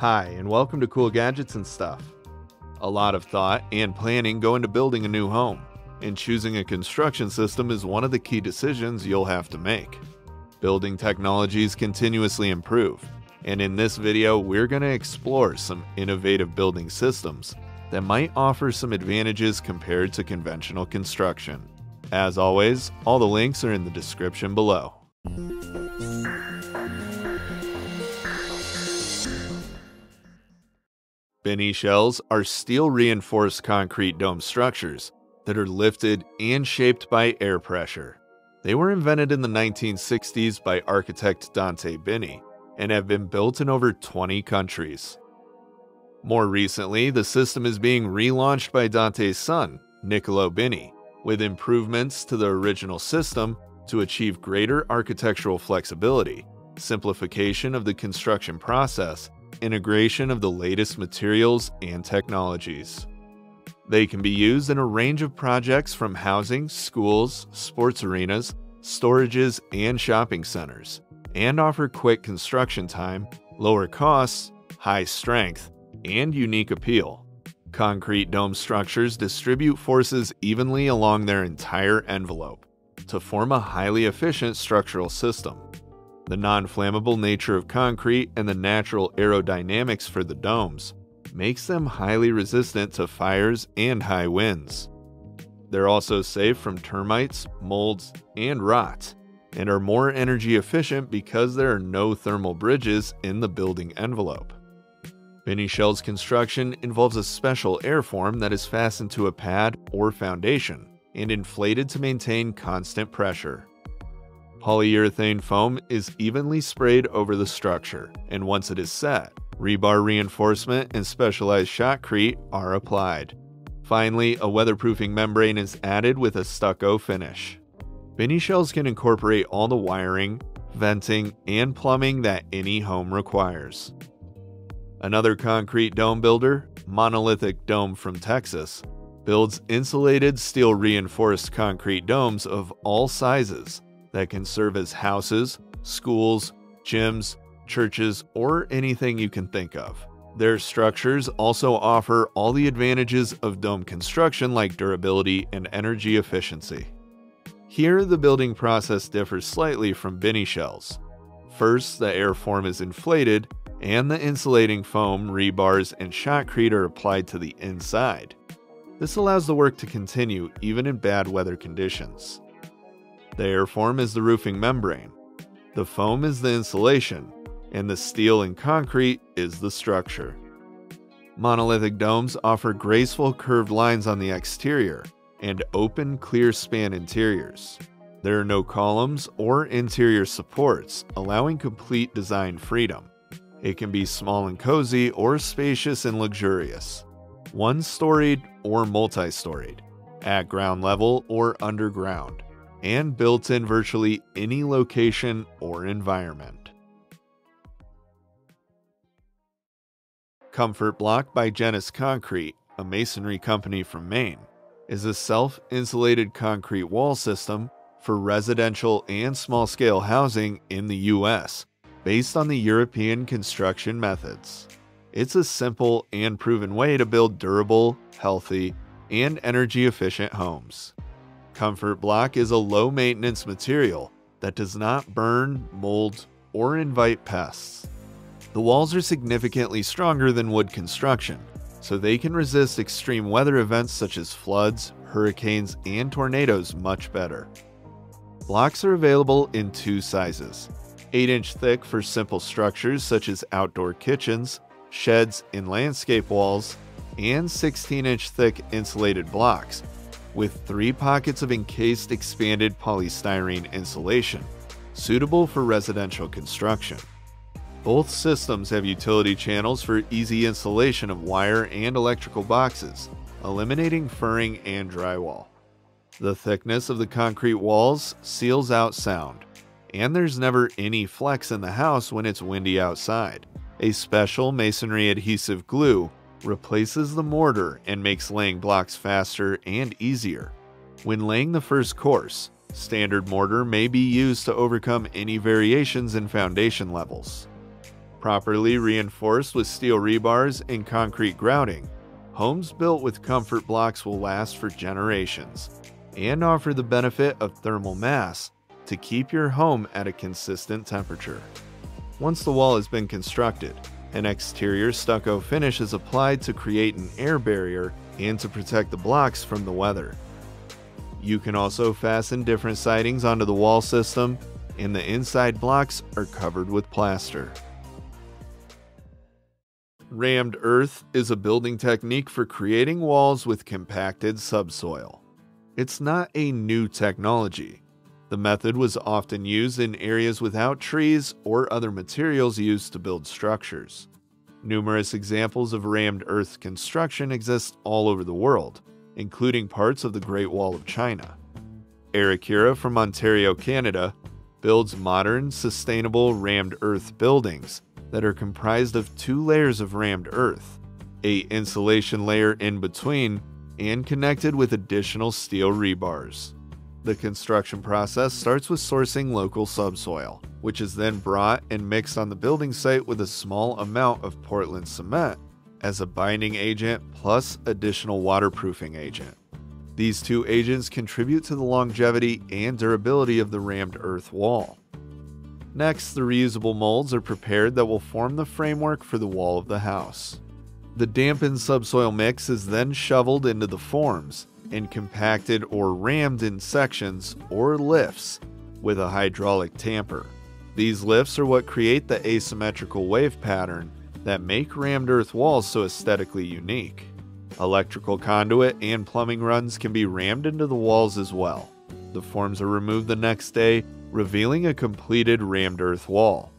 Hi, and welcome to Cool Gadgets and Stuff. A lot of thought and planning go into building a new home, and choosing a construction system is one of the key decisions you'll have to make. Building technologies continuously improve, and in this video, we're going to explore some innovative building systems that might offer some advantages compared to conventional construction. As always, all the links are in the description below. Bini shells are steel-reinforced concrete dome structures that are lifted and shaped by air pressure. They were invented in the 1960s by architect Dante Bini and have been built in over 20 countries. More recently, the system is being relaunched by Dante's son, Niccolo Bini, with improvements to the original system to achieve greater architectural flexibility, simplification of the construction process, integration of the latest materials and technologies. They can be used in a range of projects from housing, schools, sports arenas, storages, and shopping centers, and offer quick construction time, lower costs, high strength, and unique appeal. Concrete dome structures distribute forces evenly along their entire envelope to form a highly efficient structural system. The non-flammable nature of concrete and the natural aerodynamics for the domes makes them highly resistant to fires and high winds. They're also safe from termites, molds, and rot, and are more energy efficient because there are no thermal bridges in the building envelope. Bini shells construction involves a special airform that is fastened to a pad or foundation and inflated to maintain constant pressure. Polyurethane foam is evenly sprayed over the structure, and once it is set, rebar reinforcement and specialized shotcrete are applied. Finally, a weatherproofing membrane is added with a stucco finish. Bini shells can incorporate all the wiring, venting, and plumbing that any home requires. Another concrete dome builder, Monolithic Dome from Texas, builds insulated steel-reinforced concrete domes of all sizes that can serve as houses, schools, gyms, churches, or anything you can think of. Their structures also offer all the advantages of dome construction like durability and energy efficiency. Here, the building process differs slightly from Bini shells. First, the airform is inflated, and the insulating foam, rebars, and shotcrete are applied to the inside. This allows the work to continue even in bad weather conditions. The airform is the roofing membrane, the foam is the insulation, and the steel and concrete is the structure. Monolithic domes offer graceful curved lines on the exterior and open, clear span interiors. There are no columns or interior supports, allowing complete design freedom. It can be small and cozy or spacious and luxurious, one-storied or multi-storied, at ground level or underground, and built in virtually any location or environment. Comfort Block by Genesis Concrete, a masonry company from Maine, is a self-insulated concrete wall system for residential and small-scale housing in the U.S. based on the European construction methods. It's a simple and proven way to build durable, healthy, and energy-efficient homes. Comfort Block is a low-maintenance material that does not burn, mold, or invite pests. The walls are significantly stronger than wood construction, so they can resist extreme weather events such as floods, hurricanes, and tornadoes much better. Blocks are available in two sizes, 8-inch thick for simple structures such as outdoor kitchens, sheds, and landscape walls, and 16-inch thick insulated blocks with 3 pockets of encased expanded polystyrene insulation, suitable for residential construction. Both systems have utility channels for easy installation of wire and electrical boxes, eliminating furring and drywall. The thickness of the concrete walls seals out sound, and there's never any flex in the house when it's windy outside. A special masonry adhesive glue replaces the mortar and makes laying blocks faster and easier. When laying the first course, standard mortar may be used to overcome any variations in foundation levels. properly reinforced with steel rebars and concrete grouting, homes built with comfort blocks will last for generations and offer the benefit of thermal mass to keep your home at a consistent temperature. Once the wall has been constructed, an exterior stucco finish is applied to create an air barrier and to protect the blocks from the weather. You can also fasten different sidings onto the wall system, and the inside blocks are covered with plaster. Rammed earth is a building technique for creating walls with compacted subsoil. It's not a new technology. The method was often used in areas without trees or other materials used to build structures. Numerous examples of rammed earth construction exist all over the world, including parts of the Great Wall of China. Aerecura from Ontario, Canada, builds modern, sustainable rammed earth buildings that are comprised of 2 layers of rammed earth, an insulation layer in between, and connected with additional steel rebars. The construction process starts with sourcing local subsoil, which is then brought and mixed on the building site with a small amount of Portland cement as a binding agent plus additional waterproofing agent. These 2 agents contribute to the longevity and durability of the rammed earth wall. Next, the reusable molds are prepared that will form the framework for the wall of the house. The dampened subsoil mix is then shoveled into the forms and compacted or rammed in sections or lifts with a hydraulic tamper. These lifts are what create the asymmetrical wave pattern that make rammed earth walls so aesthetically unique. Electrical conduit and plumbing runs can be rammed into the walls as well. The forms are removed the next day, revealing a completed rammed earth wall.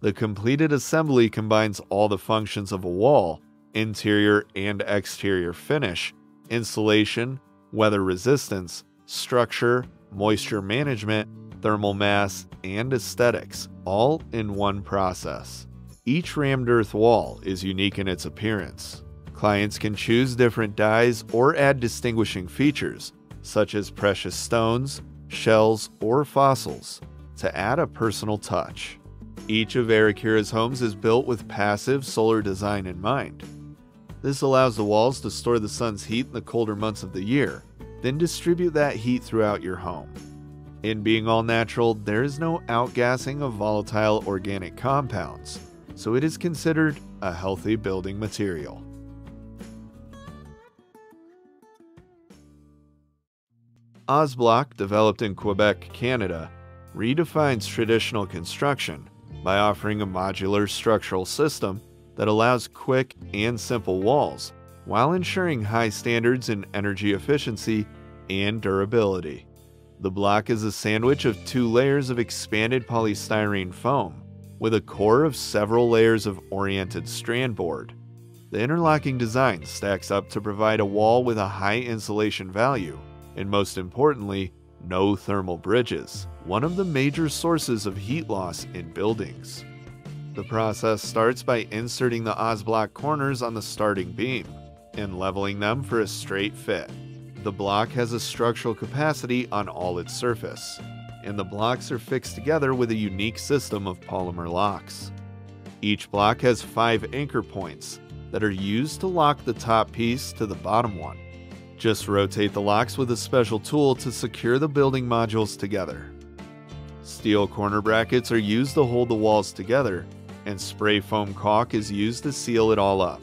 The completed assembly combines all the functions of a wall, interior and exterior finish, insulation, weather resistance, structure, moisture management, thermal mass, and aesthetics, all in one process. Each rammed earth wall is unique in its appearance. Clients can choose different dyes or add distinguishing features, such as precious stones, shells, or fossils, to add a personal touch. Each of Aerecura's homes is built with passive solar design in mind. This allows the walls to store the sun's heat in the colder months of the year, then distribute that heat throughout your home. In being all natural, there is no outgassing of volatile organic compounds, so it is considered a healthy building material. OSBlock, developed in Quebec, Canada, redefines traditional construction by offering a modular structural system that allows quick and simple walls while ensuring high standards in energy efficiency and durability. The block is a sandwich of 2 layers of expanded polystyrene foam with a core of several layers of oriented strand board. The interlocking design stacks up to provide a wall with a high insulation value and, most importantly, no thermal bridges, one of the major sources of heat loss in buildings. The process starts by inserting the OSBlock corners on the starting beam and leveling them for a straight fit. The block has a structural capacity on all its surface, and the blocks are fixed together with a unique system of polymer locks. Each block has 5 anchor points that are used to lock the top piece to the bottom one. Just rotate the locks with a special tool to secure the building modules together. Steel corner brackets are used to hold the walls together, and spray foam caulk is used to seal it all up.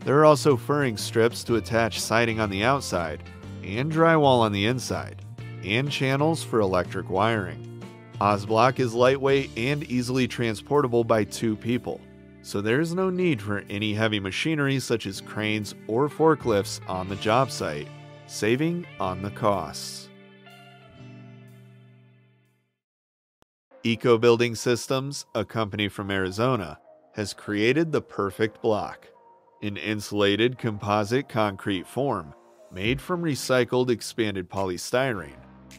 There are also furring strips to attach siding on the outside and drywall on the inside, and channels for electric wiring. OSBlock is lightweight and easily transportable by 2 people, so there is no need for any heavy machinery such as cranes or forklifts on the job site, saving on the costs. Eco Building Systems, a company from Arizona, has created the Perfect Block, an insulated composite concrete form made from recycled expanded polystyrene,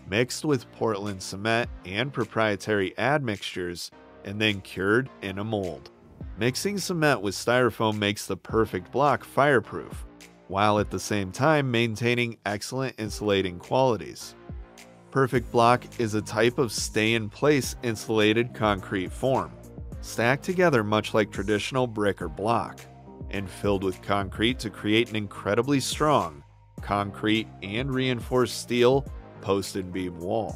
mixed with Portland cement and proprietary admixtures, and then cured in a mold. Mixing cement with styrofoam makes the Perfect Block fireproof, while at the same time maintaining excellent insulating qualities. Perfect Block is a type of stay-in-place insulated concrete form, stacked together much like traditional brick or block, and filled with concrete to create an incredibly strong concrete and reinforced steel post and beam wall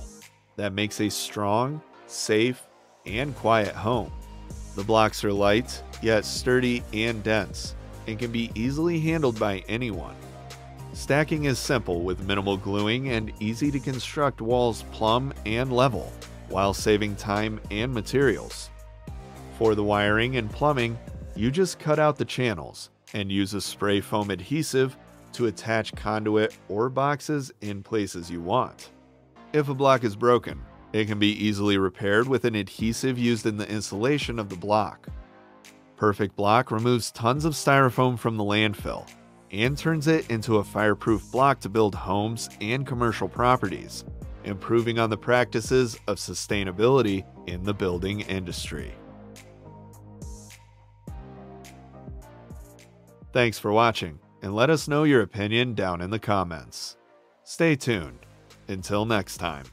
that makes a strong, safe, and quiet home. The blocks are light, yet sturdy and dense, and can be easily handled by anyone. Stacking is simple with minimal gluing and easy to construct walls plumb and level, while saving time and materials. For the wiring and plumbing, you just cut out the channels and use a spray foam adhesive to attach conduit or boxes in places you want. If a block is broken, it can be easily repaired with an adhesive used in the insulation of the block. Perfect Block removes tons of styrofoam from the landfill and turns it into a fireproof block to build homes and commercial properties, improving on the practices of sustainability in the building industry. Thanks for watching, and let us know your opinion down in the comments. Stay tuned. Until next time.